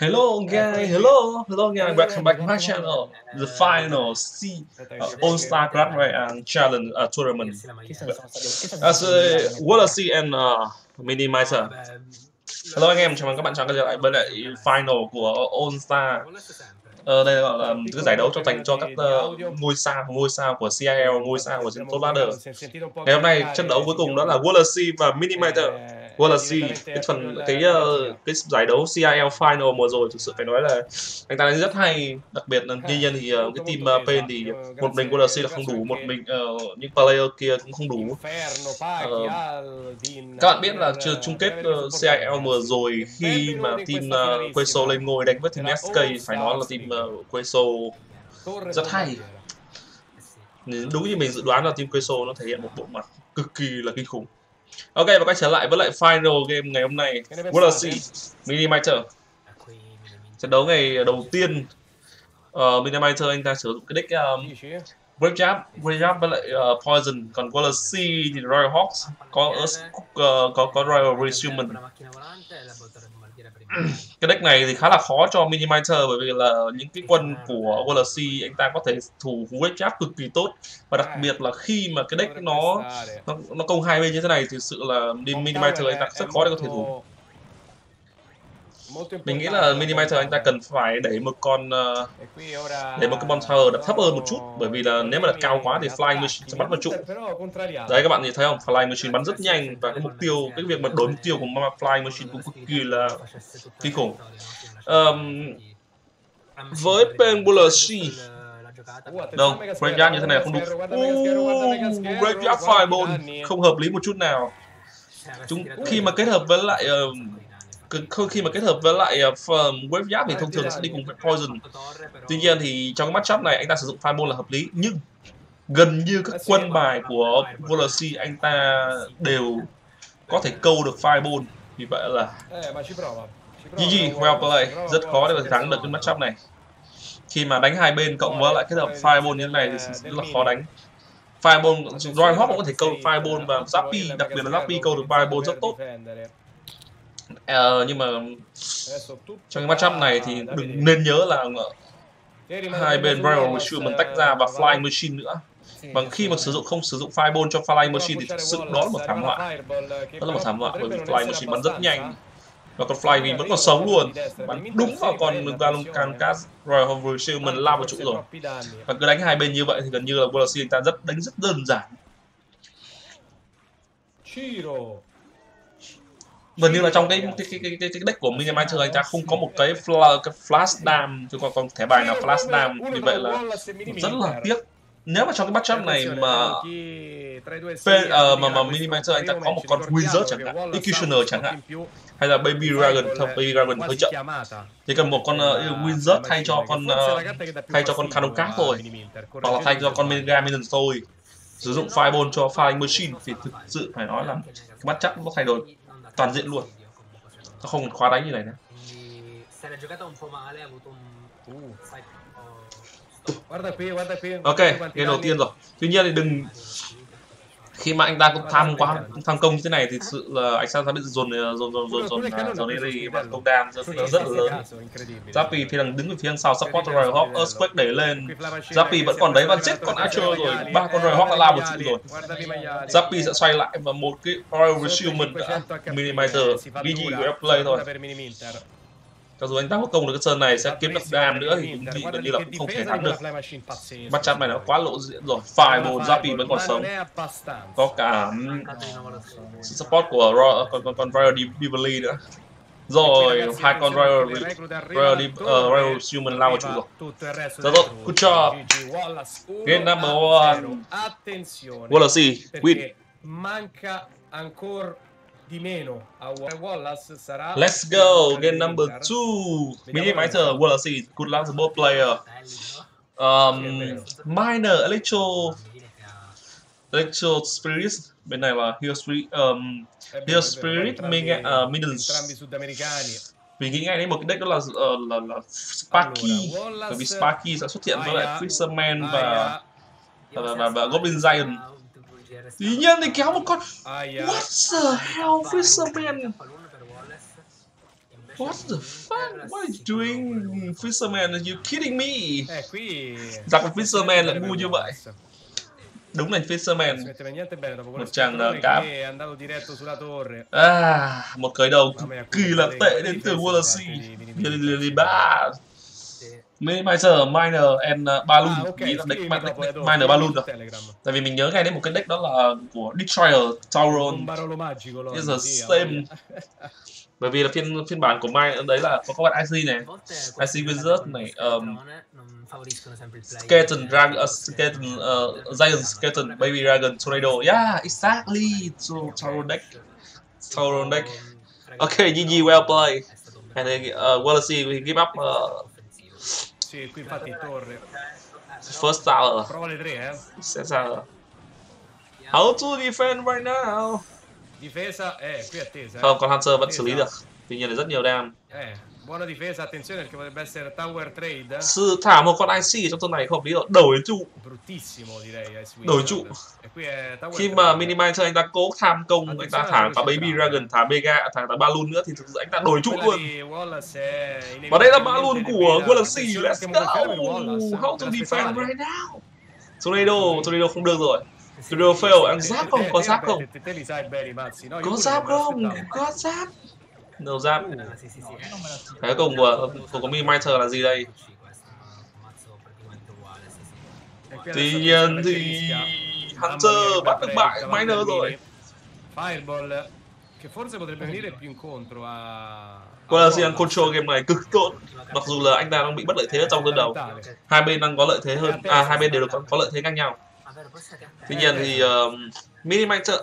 Hello guys, welcome back to my channel. The Final C All Star Grand Royale and Challenge Tournament. As Wallace and Miniminter. Hello anh em, chào mừng các bạn trở lại với lại Final của All Star. Đây là cái giải đấu dành cho các ngôi sao của CIL, ngôi sao của top ladder. Ngày hôm nay trận đấu cuối cùng đó là Wallace và Miniminter. Wallace, cái giải đấu CIL Final vừa rồi thực sự phải nói là anh ta đánh rất hay, đặc biệt là tuy nhiên thì cái team Pain thì một mình Wallace là không đủ, một mình những player kia cũng không đủ. Các bạn biết là chung kết CIL vừa rồi khi mà team Queso lên ngôi đánh với team SK, phải nói là team Queso rất hay. Đúng như mình dự đoán là team Queso nó thể hiện một bộ mặt cực kỳ là kinh khủng. Ok, và quay trở lại với lại final game ngày hôm nay, Wallace Miniminter. Trận đấu ngày đầu tiên, Miniminter anh ta sử dụng cái deck Bravejab với lại Poison, còn Wallace thì Royal Hawks có Royal Resumen. Cái deck này thì khá là khó cho Miniminter bởi vì là những cái quân của Wallace anh ta có thể thủ cú Bravejab cực kỳ tốt, và đặc biệt là khi mà cái deck nó công hai bên như thế này thì sự là Miniminter anh ta rất khó để có thể thủ. Mình nghĩ là Miniminter anh ta cần phải đẩy một cái Monster đập thấp hơn một chút, bởi vì là nếu mà đặt cao quá thì Fly Machine sẽ bắn vào trụ. Đấy, các bạn nhìn thấy không, Fly Machine bắn rất nhanh, và cái mục tiêu, cái việc mà đổi mục tiêu của Fly Machine cũng cực kỳ là kinh khủng. Với Pen Wallace đâu, Bravejab như thế này không đúng. Bravejab Fireball không hợp lý một chút nào. Khi mà kết hợp với lại Wave thì thông thường sẽ đi cùng với Poison. Tuy nhiên thì trong cái matchup này anh ta sử dụng Fireball là hợp lý, nhưng gần như các quân bài của Wallace anh ta đều có thể câu được Fireball. Vì vậy là GG, well play, rất khó để có thể thắng được cái matchup này. Khi mà đánh hai bên cộng với lại kết hợp Fireball như thế này thì rất là khó đánh. Fireball, Royal Hawk cũng có thể câu được Fireball, và Zappy, đặc biệt là Zappy câu được Fireball rất tốt. Nhưng mà trong cái matchup này thì đừng nên nhớ là hai bên Royal Machine mình tách ra và Fly Machine nữa. Và khi mà không sử dụng Fireball cho Fly Machine thì thực sự đó là một thảm họa. Đó là một thảm họa bởi vì Fly Machine bắn rất nhanh, và con Fly mình vẫn còn sống luôn. Bắn đúng vào con Royal Machine mình lao vào trụ rồi. Và cứ đánh hai bên như vậy thì gần như là Wallace anh ta đánh rất đơn giản. Gần như là trong cái deck của Miniminter anh ta không có một cái flash dam, chứ còn thẻ bài nào flash dam, vì vậy là rất là tiếc. Nếu mà trong cái matchup này mà Miniminter anh ta có một con Wizard chẳng hạn, Executioner chẳng hạn, hay là Baby Dragon hơi chậm, thì cần một con Wizard thay cho con Kanoka thôi, hoặc là thay cho con Mega Minion thôi. Sử dụng Fireball cho Flying Machine thì thực sự phải nói là cái matchup nó thay đổi toàn diện luôn, nó không khóa đánh như này nữa. Ok, game đầu tiên rồi. Tuy nhiên thì đừng, khi mà anh ta cũng tham công như thế này thì sự là anh ta bị dồn đến đây và công đam rất là lớn. Zappy thì đang đứng ở phía sau support Royal Hawk, Earthquake đẩy lên. Zappy vẫn còn đấy và chết con Archer rồi, ba con Royal Hawk đã lao một trụ rồi. Zappy sẽ xoay lại và một cái Royal Resumen đã Miniminter, GG của play rồi. Cho dù anh ta có công được cái sơn này sẽ kiếm được đam nữa thì bị gần như là cũng không thể thắng được. Bắt chắn này nó quá lộ diện rồi. Fireball, Zappy vẫn còn sống. Có cả support của con Royal Dively nữa. Rồi, hai con Royal Human lao vào trụ rồi. Rất tốt, good job. Game number 1. Wallace, win. Let's go, game number 2. Miniminter, Wallace, good luck to both player. Miner, Electro Spirit, bên này là Hero Spirit, Minion. Mình nghĩ ngay đến một cái deck đó là Sparky, bởi vì Sparky sẽ xuất hiện với lại Fisherman và Goblin Giant. Tuy nhiên thì kéo một con. What the hell, Fisherman? What the fuck? What are you doing, Fisherman? Are you kidding me? Giặc Fisherman lại ngu như vậy. Đúng là Fisherman. Một chàng cá. Một khởi đầu kỳ là tệ đến từ Wallace. Miniminter, Miner and Balloon. Nghĩ là deck Miner Balloon rồi. Tại vì mình nhớ ngay đến một cái deck đó là của Destroyer Tauron. It's the same. Bởi vì là phiên bản của Miner đấy là có các bạn IC này, IC Wizard này, Skeleton Dragon, Giant Skeleton, Baby Dragon, Tornado. Yeah, exactly. Tauron deck. Okay, GG, well played. And then Wallace, we give up. Sì, qui infatti torre. First tower. Prova le tre, eh. How to defend right now? Difesa, qui attesa. Không, con Hunter vẫn xử lý được. Tuy nhiên là rất nhiều dam. Buona difesa, attenzione perché potrebbe essere tower trade. Sự thả một con IC trong tuần này không hợp lý rồi, đổi trụ. Bruttissimo direi, đổi trụ. Khi mà Miniminter anh ta cố tham công, anh ta thả cả Baby Dragon, thả Mega, thả cả Balloon nữa thì thực sự anh ta đổi trụ luôn. Và đây là Balloon của Wallace. Let's go. How to defend right now? Tornado không được rồi. Tornado fail, anh giáp không? Có giáp không? Có giáp không? Có giáp. Đầu giáp. Cái cùng của Miniminter là gì đây? Tuy nhiên thì Hunter bắt được bại Miner rồi. Fireball che forse potrebbe venire più incontro a Qualacian control game này cực tốt. Mặc dù là anh ta đang bị bất lợi thế trong trận đầu. Hai bên đang có lợi thế hơn, hai bên đều có lợi thế khác nhau. Tuy nhiên thì Miniminter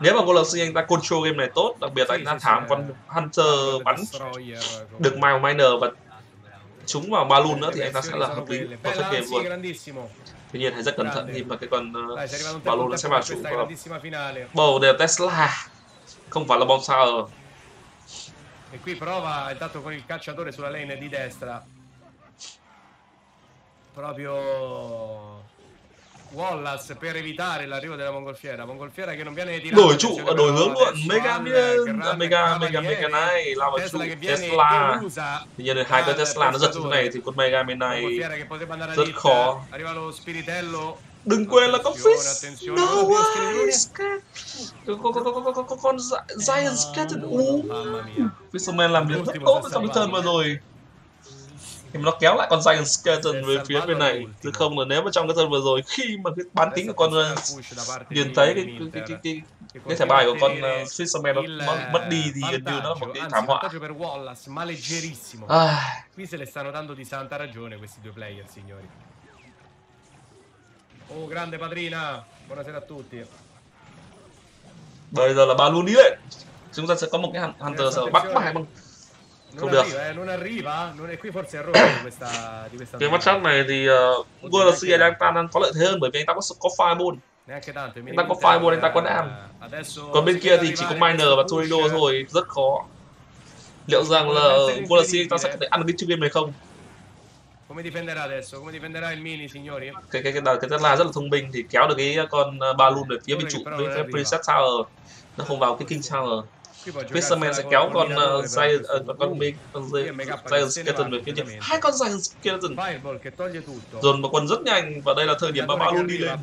nếu mà Wallace anh ta control game này tốt, đặc biệt là anh ta thảm con Hunter bắn được Mile Miner và trúng vào Balloon nữa thì anh ta sẽ là hợp lý perfect game luôn. Tuy nhiên hãy rất cẩn thận khi mà cái con Balloon nó sẽ vào trụ vào bầu đều Tesla, không phải là bom sao rồi. Wallace per evitare l'arrivo della mongolfiera. Mongolfiera che non viene tirata. Đổi trụ ở đổi hướng luôn. Mega này lao vào trụ Tesla. Tuy nhiên hai cái Tesla nó giật như này thì con Mega bên này rất khó. Đừng quên là có Fish. No way. Có con Giant Skeleton. Fisherman làm việc rất tốt trong turn vừa rồi. Thì nó kéo lại con Giant Skeleton về phía bên này. Chứ không là nếu mà trong cái turn vừa rồi khi mà cái bán tính của con nhìn thấy cái thẻ bài của con Fisherman nó mất đi thì gần như nó là một cái thảm họa. Bây giờ là Balloon đi lên. Chúng ta sẽ có một cái Hunter sẽ bắt bài bằng. Không được. Cái mắt chắc này thì Wallace đang có lợi thế hơn bởi vì anh ta có Fireball. Anh ta có Fireball, anh ta có đam. Còn bên kia thì chỉ có Miner và Tornado thôi, rất khó. Liệu rằng là Wallace anh ta sẽ có thể ăn cái chiếc game này không? Cái Tesla rất là thông minh thì kéo được cái con Balloon về phía bên trụ với cái preset tower. Nó không vào cái king tower. Fisherman sẽ kéo con Giant Skeleton về phía trên. Hai con Giant Skeleton dồn một quân rất nhanh và đây là thời điểm mà Balloon đi lên.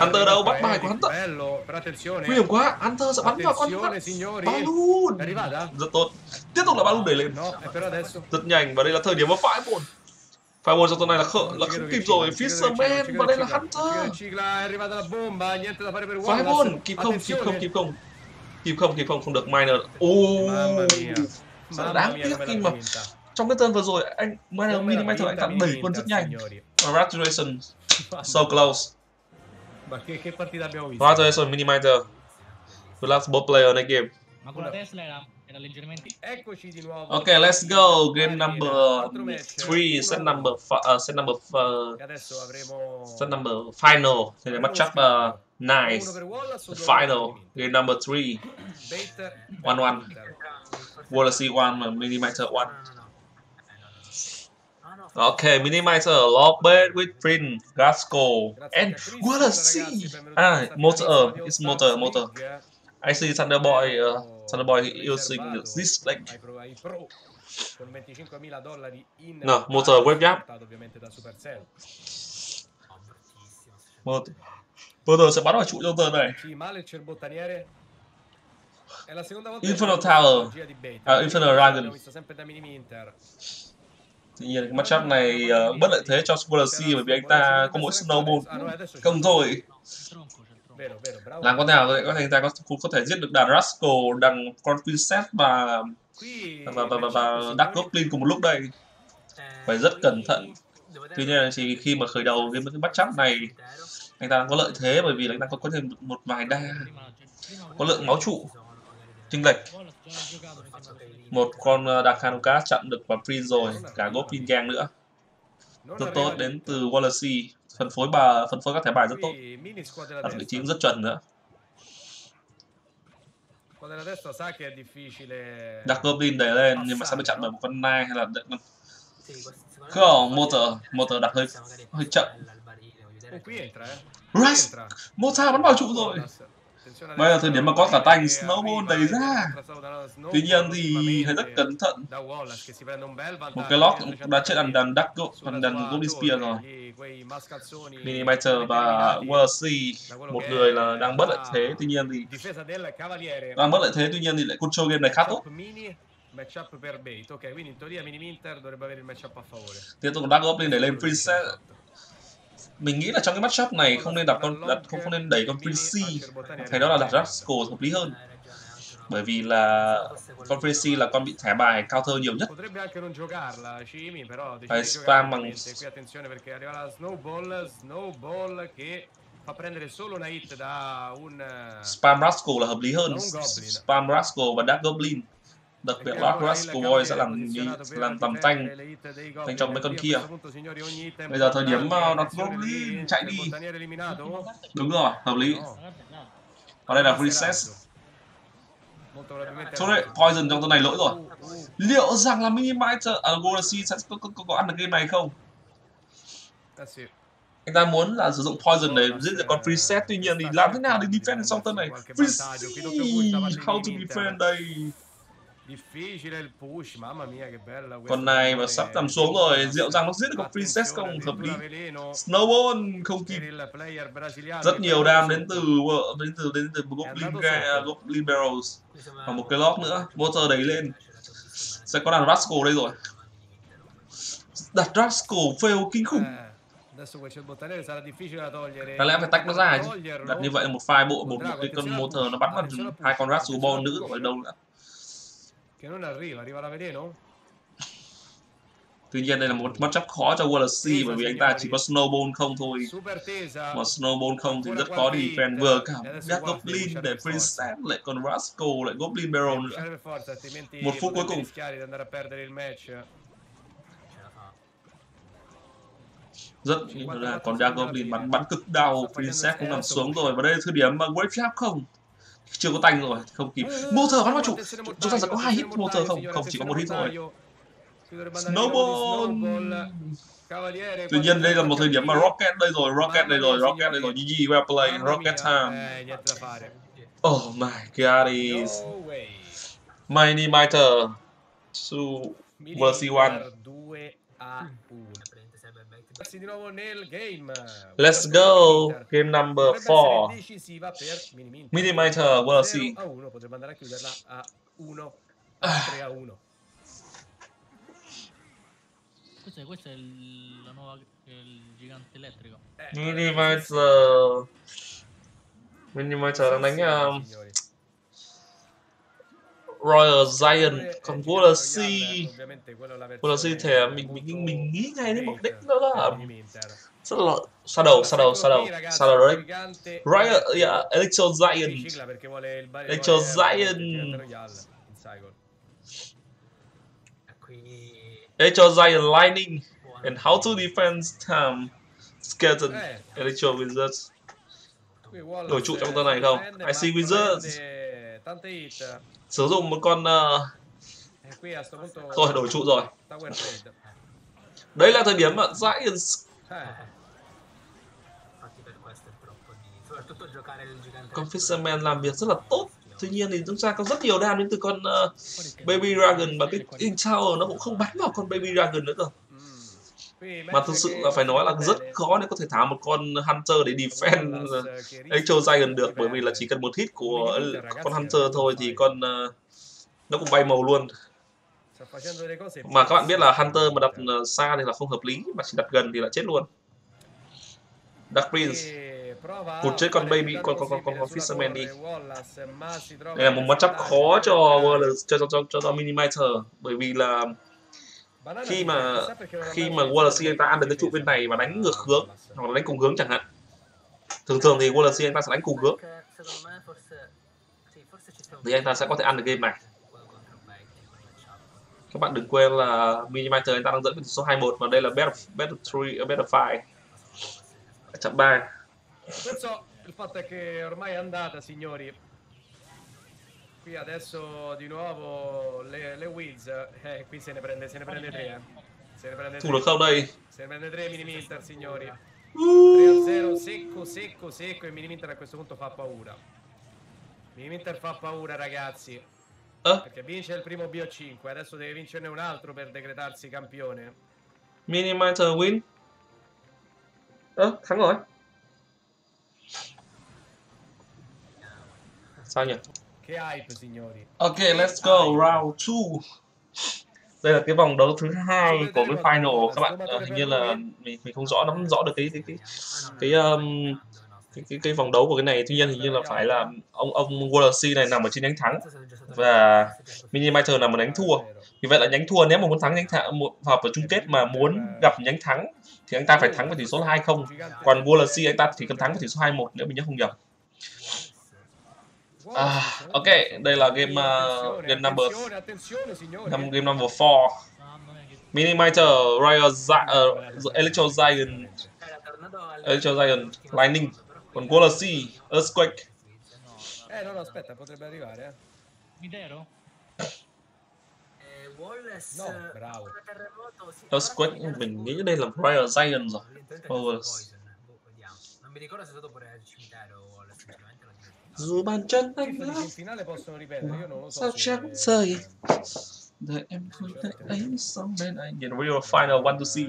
Hunter đâu, bắt bài của Hunter. Nguy hiểm quá, Hunter sẽ bắn vào con Balloon. Rất tốt. Tiếp tục là Balloon đẩy lên rất nhanh và đây là thời điểm mà Fireball. Fireball trong tuần này là không kịp rồi. Fisherman và đây là Hunter. Fireball kịp không, không được Miner. Đáng tiếc khi mà trong cái turn vừa rồi anh Miniminter anh ta đẩy quân rất nhanh. Congratulations, so close. Congratulations Miniminter, the last ball player in the game. Okay, let's go. Game number 3, set number final. Thì là matchup nice. The final. Game number 3. 1-1. Wallace 1 và Miniminter 1. Okay, Miniminter lock bait with Prince, Rascal and Wallace. Motor. It's motor. IC Thunderboy, Thunderboy yêu sinh được Zis Black. No, một giờ Webjab. Motor sẽ bắn vào trụ trong tờ này. Inferno Tower, Inferno Dragon. Tuy nhiên cái matchup này bất lợi thế cho Wallace bởi vì anh ta có mỗi Snowball không thôi. Làm con nào có thể ta có thể giết được đàn Rascal, đàn con Princess và Dark Goblin cùng một lúc đây. Phải rất cẩn thận. Tuy nhiên thì khi mà khởi đầu game cái matchup này anh ta có lợi thế bởi vì là anh ta có thêm một vài đa có lượng máu trụ chênh lệch. Một con Dark Hanukkah chặn được vào Prince rồi, cả Goblin Gang nữa. Rất tốt đến từ Wallace, phân phối các thẻ bài rất tốt. Đặt vị trí rất chuẩn nữa. Dark Goblin đẩy lên nhưng mà sẽ bị chặn bởi một con Nai hay là không, motor đặt hơi chậm. Rest, Mota bắn vào trụ rồi. Bây giờ thời điểm mà có cả tanh Snowball đẩy ra. Tuy nhiên thì hãy rất cẩn thận. Một cái lock đã chết đàn Dark Golden Spear rồi. Miniminter và Wallace, một người là đang bất lợi thế. Tuy nhiên thì lại control game này khá tốt. Tiếp tục Dark Goblin để lên Princess. Mình nghĩ là trong cái matchup này không nên không nên đẩy con Prince, thấy đó là đặt Rascal hợp lý hơn. Bởi vì là con Prince là con bị thẻ bài counter nhiều nhất. Phải spam bằng spam Rascal là hợp lý hơn. Spam Rascal và Dark Goblin. Đặc biệt là Rascal Boy sẽ làm tầm tanh trong mấy con kia. Bây giờ thời điểm nó chạy đi. Đúng rồi, hợp lý. Và đây là Princess. Thôi đấy, Poison trong tuần này lỗi rồi. Liệu rằng là Miniminter Wallace sẽ có ăn được game này không? Anh ta muốn là sử dụng Poison để giết được con Princess, tuy nhiên thì làm thế nào để defend trong tuần này? Princess, how to defend đây? Con này mà sắp tầm xuống rồi, liệu rằng nó giết được con Princess không? Hợp lý. Snowball không kịp. Rất nhiều đam đến từ Goblin Barrels và một cái lock nữa. Motor đẩy lên. Sẽ có đàn Rascal đây rồi. Đặt Rascal fail kinh khủng. Có lẽ phải tách nó ra chứ. Đặt như vậy là một cái con Motor nó bắn vào hai con Rascal Ball nữ ở đâu nữa. Tuy nhiên đây là một matchup khó cho Wallace bởi vì anh ta chỉ có Snowball không thôi. Mà Snowball không thì rất khó đi defend, vừa cả Dark Goblin để Princess lại còn Rascal lại Goblin Barrel nữa. Một phút cuối cùng. Rất là còn Dark Goblin bắn cực đau, Princess cũng nằm xuống rồi và đây là thời điểm mà Wavejab không. Chưa có tanh rồi, không kịp. Motor bắn vào trụ. Chúng ta sẽ có 2 hit Motor không? Không, chỉ có 1 hit thôi. Snowball. Tuy nhiên đây là một thời điểm mà Rocket đây rồi. GG, well played, Rocket time. Oh my god is Miniminter su Wallace 1. Let's go. Game number 4. Miniminter Wallace. Questa è la nuova il gigante elettrico. Miniminter đang đánh Royal Giant, còn Wallace thì mình nghĩ ngay đến mục đích đó là rất là xa đầu đấy. Royal, yeah, Electro Giant Lightning and how to defend Skeleton, Electro Wizard. Đổi trụ trong tuần này không? IC Wizard. Sử dụng một con rồi đổi trụ rồi. Đấy là thời điểm mà Giants con Fisherman làm việc rất là tốt. Tuy nhiên thì chúng ta có rất nhiều đam đến từ con Baby Dragon và cái Intel nó cũng không bắn vào con Baby Dragon nữa cơ. Mà thực sự là phải nói là rất khó để có thể thả một con Hunter để defend Electro Giant được, bởi vì là chỉ cần một hit của con Hunter thôi thì con nó cũng bay màu luôn. Mà các bạn biết là Hunter mà đặt xa thì là không hợp lý, mà chỉ đặt gần thì là chết luôn. Dark Prince cụt chết con Baby, con Fisherman đi. Đây là một matchup khó cho Miniminter, bởi vì là khi mà Wallace anh ta ăn được cái trụ bên này và đánh ngược hướng hoặc là đánh cùng hướng chẳng hạn, thường thì Wallace anh ta sẽ đánh cùng hướng thì anh ta sẽ có thể ăn được game này. Các bạn đừng quên là Miniminter anh ta đang dẫn với tỷ số 2-1 và đây là battle 3 trận 3. Il fatto è che ormai è andata, signori. Qui adesso di nuovo le Wiz, qui se ne prende 3. Se ne prende 3. Miniminter, signori. 3-0 secco e Miniminter a questo punto fa paura. Miniminter fa paura, ragazzi. Perché vince il primo BO5, adesso deve vincerne un altro per decretarsi campione. Miniminter win. Thắng rồi. Sao nhỉ? Ok, let's go round 2. Đây là cái vòng đấu thứ 2 của cái final. Các bạn hình như là mình không rõ lắm được cái vòng đấu của cái này. Tuy nhiên hình như là phải là ông Wallace này nằm ở trên nhánh thắng và Miniminter nằm ở nhánh thua. Vì vậy là nhánh thua, nếu mà muốn thắng hợp ở chung kết mà muốn gặp nhánh thắng thì anh ta phải thắng với tỷ số 2-0. Còn Wallace anh ta thì cần thắng với tỷ số 2-1 nếu mình nhớ không nhầm. Ok, đây là game number 4. Miniminter, Royal Electro Giant, Lightning, con Wallace, Earthquake. No, aspetta, potrebbe arrivare. Midero? Wallace. No, bravo. Earthquake, mình nghĩ đây là Royal Giant rồi. Wallace. Non mi ricordo se è stato pure Midero o Wallace. Dù bàn chân anh lắm, sao trắng rời, đợi em vui tay ấy xong bên anh. In real final one to see.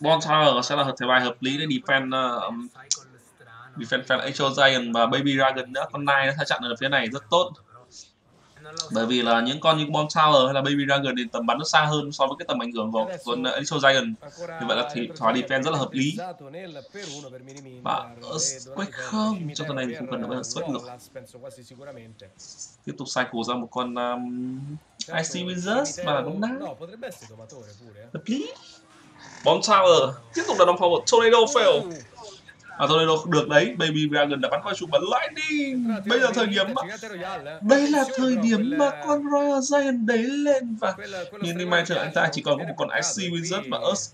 Bon Tower sẽ là thể bài hợp lý để defend fan Electro Giant và Baby Dragon nữa. Con Nine nó sẽ chặn ở phía này rất tốt, bởi vì là những con như Bomb Tower hay là Baby Dragon thì tầm bắn nó xa hơn so với cái tầm ảnh hưởng của con Electro Giant. Như vậy là thì thỏa defense rất là hợp lý. Và Earthquake không, trong tuần này thì không cần phải Earthquake được. Tiếp tục cycle ra một con IC Wizard mà là bóng đá. Hợp lý. Bomb Tower tiếp tục là đồng phòng Tornado fail. Tornado được đấy, Baby Dragon đã bắn qua trụ bắn lại đi. Bây giờ thời điểm mà... Đây là thời điểm mà con Royal Giant đấy lên và... Nhưng đi mai trở anh ta chỉ còn có một con IC Wizard và Earth...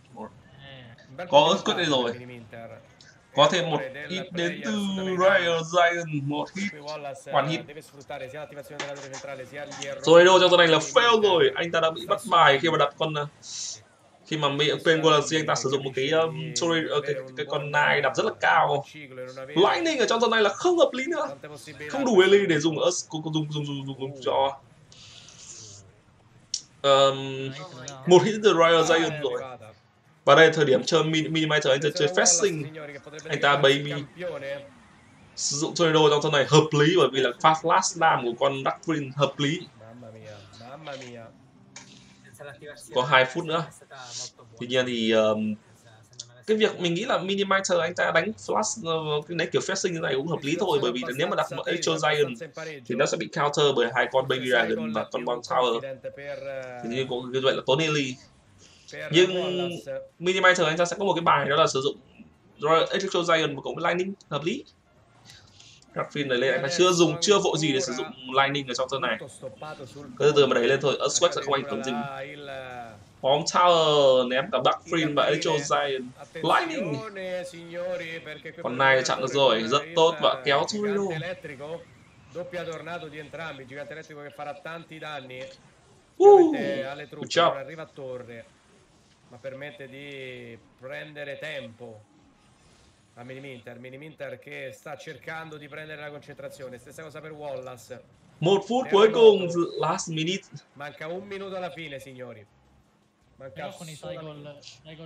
Có Earthquake đây rồi. Có thêm một hit đến từ Royal Giant, một hit, hoàn hit. Tornado trong tuần này là fail rồi, anh ta đã bị bắt bài khi mà đặt con... Khi mà bên Wallace anh ta sử dụng một cái con nai đập rất là cao. Lightning ở trong trận này là không hợp lý nữa, không đủ eli để dùng cho một hit từ Royal Giant rồi. Và đây thời điểm chơi Miniminter, anh ta chơi Fasting, anh ta Baby sử dụng Tornado trong trận này hợp lý, bởi vì là fast last dam của con Dark Prince hợp lý. Có 2 phút nữa. Tuy nhiên thì cái việc mình nghĩ là Miniminter anh ta đánh flash cái nấy kiểu flashing như này cũng hợp lý thôi, bởi vì nếu mà đặt một Electro Giant thì nó sẽ bị counter bởi hai con Baby Dragon và con Bomb Tower. Thì như cũng như vậy là tốn eli. Nhưng Miniminter anh ta sẽ có một cái bài đó là sử dụng Electro Giant và cộng với Lightning hợp lý. Graphene này lên, anh ta chưa vội gì để sử dụng Lightning ở trong turn này. Cứ từ mà đẩy lên thôi, Earthquake sẽ không ảnh hưởng gì. Bomb Tower ném cả Darkfin và Electro Giant. Lightning! Con này chặn được rồi, rất tốt và kéo Tornado. Good job! Ma permette di prendere tempo. a Miniminter. Miniminter che sta cercando di prendere la concentrazione. Stessa cosa per Wallace. Một phút cuối cùng, last minute. Manca un minuto alla fine, signori. Manca con i gol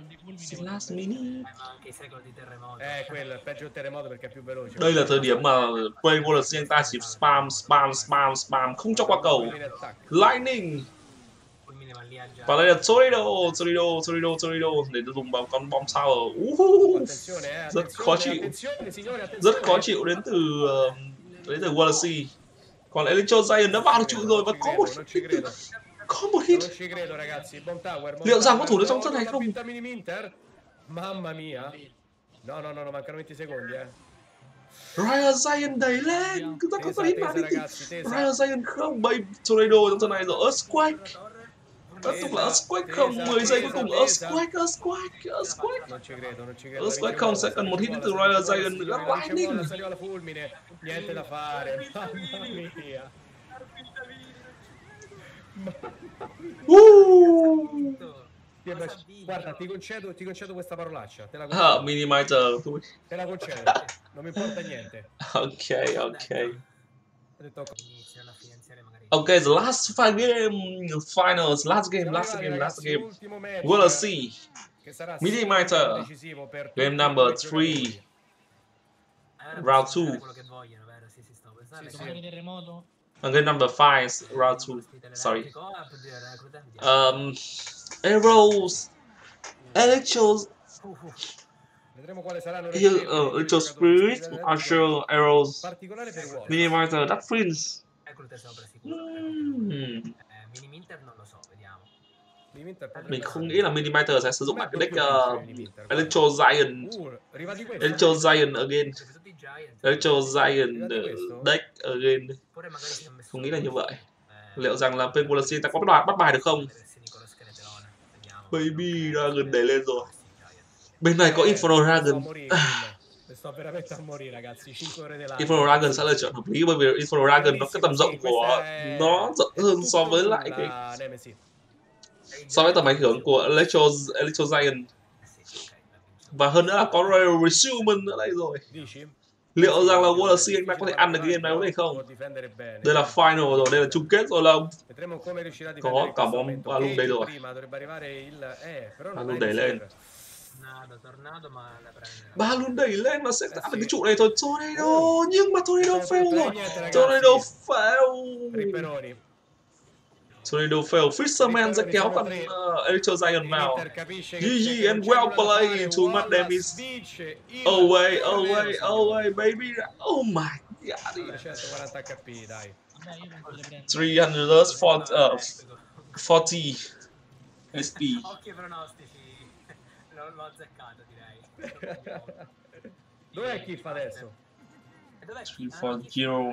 di fulmine. Last minute. Ma anche i gol di terremoto. Quello è peggio il terremoto perché è più veloce. Đây là thời điểm mà quay Wallace anh ta chỉ spam không cho qua cầu. Lightning. Và đây là Tornado để dùng vào con bom sao ở rất khó chịu đến từ Wallace. Còn Electro Giant đã vào được trụ rồi và có một hit. Liệu rằng có thủ được trong trận này không? Mamma mia. No, mancano 20 secondi. Royal Giant đẩy lên, chúng ta có phải hit vào đi. Royal Giant không, Baby Tornado trong trận này rồi. Earthquake. Tiếp tục là Earthquake không, 10 giây cuối cùng. Earthquake không, sẽ cần một hit từ Royal Giant nữa. Lightning. Niente da fare. Guarda, ti concedo questa parolaccia. Te la concedo. Ah, Miniminter. Te la concedo. Non mi importa niente. Ok. Okay, the last finals, last game. We'll see. Miniminter, game number 3, round 2. And game number 5, round 2. Sorry. Arrows, Electros. Electro Spirit, Archer, Arrows, Miniminter, Dark Prince. Mình không nghĩ là Miniminter sẽ sử dụng lại cái deck Electro Giant deck again. Không nghĩ là như vậy. Liệu rằng là bên Wallace ta có bắt bài được không? Baby Dragon đẩy lên rồi. Bên này có Inferno Dragon. Inferno Dragon sẽ là chọn hợp lý, bởi vì Inferno Dragon nó cái tầm rộng của nó rộng hơn so với lại cái so với tầm ảnh hưởng của Electro Giant, và hơn nữa là có Royal Machine ở đây rồi. Liệu rằng là Wallace anh ta có thể ăn được cái game này có thể không? Đây là final rồi, đây là chung kết rồi. Là có cả bom Balloon đây rồi. Balloon đẩy lên. Balloon đẩy lên mà sẽ tạo được cái trụ này thôi. Tornado, nhưng mà Tornado fail rồi. Tornado fail. Fisherman sẽ kéo con Electro Giant vào. GG and well played to Madame is away baby. Oh my god. 340 SP. Non l'ho azzeccato, direi. Dov'è Kiff adesso? 340.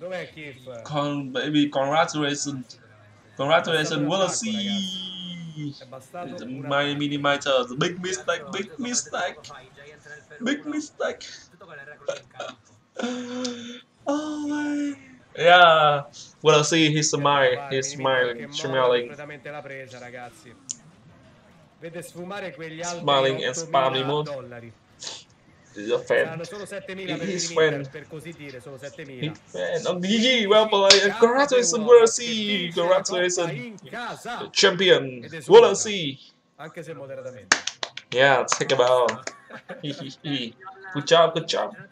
Dov'è Kiff? Congratulations, Wallace. My Miniminter, big mistake. Oh, yeah, Wallace, he's smiling. Vede sfumare quegli altri $8.000. Saranno solo 7.000 per Miniminter, per così dire, solo 7.000. GG, well played. Congratulations Wallace, congratulations champion Wallace. Anche se moderatamente. Yeah, take a bow. Good job.